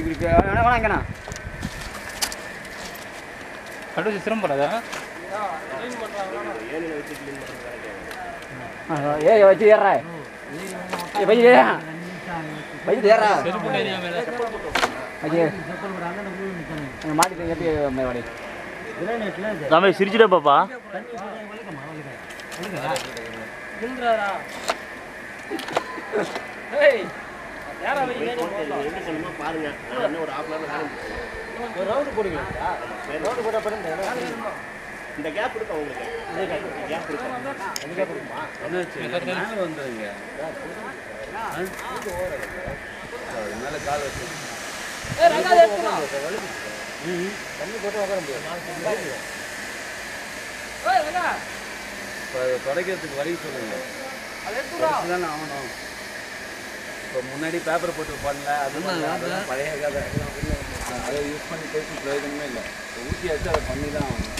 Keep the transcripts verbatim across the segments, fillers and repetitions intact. இங்க என்ன வாங்கنا கடு சிஸ்டம் போறாதா க்ளீன் பண்றாங்க ஏனில வெச்சு க்ளீன் பண்றாங்க ஆ ஏய் வெச்சு ஏறா ஏய் பை ஏறா பை ஏறா செருப்பு ஏறியா மேல ஐயே செப்பல் போறாங்க நம்ம நிக்கணும் மாட்டி கட்டி மேவாடி என்ன நெட்ல நம்ம சிரிச்சிட பாப்பா கின்றாரா ஏய் யாரா நீ என்ன சொல்லுமா பாருங்க என்ன ஒரு ஆப்ல ஆரம்பிச்சு ஒரு ரவுண்ட் போடுங்க ரவுண்ட் போட பாருங்க இந்த கேப் இருக்கு உங்களுக்கு இந்த கேப் இருக்கு அந்த கேப் இருக்குமா என்னாச்சு மேல வந்துங்க இது ஓரா அது மேல கால் வச்சு ஏ ரங்கா எடுத்துடா ம் தண்ணி போட்டு வர முடியாது ஏய் ரங்கா படக்கிறதுக்கு வழி சொல்லுங்க அது எடுத்துடா நான் ஆவணும் முன்னாடி பேப்பர் போட்டு பண்ணல அதுதான் பழைய கதை அதை யூஸ் பண்ணி பேசி பிரயோஜனமே இல்லை ஊட்டியாச்சு அதை பண்ணி தான் ஆகணும்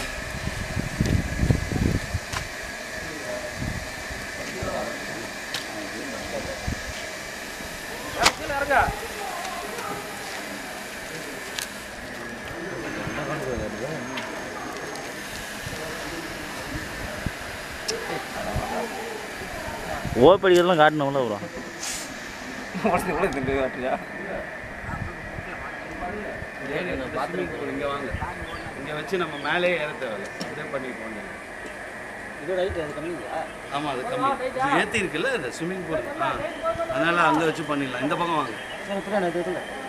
ஓப்படிக்கிறதுலாம் காட்டணும்ல வரும் மொத்தம் கூட இந்த காட்டியா இந்த பாத்ரூம் குள்ள வாங்க இங்க வச்சு நம்ம மேலே ஏறதே வரல அப்படியே பண்ணி போங்க இது ரைட் அது கம்மியா ஆமா அது கம்மி ஏத்தி இருக்குல இந்த ஸ்விமிங் பூல் அதனால அங்க வச்சு பண்ணிரலாம் இந்த பக்கம் வாங்க சரி புரியல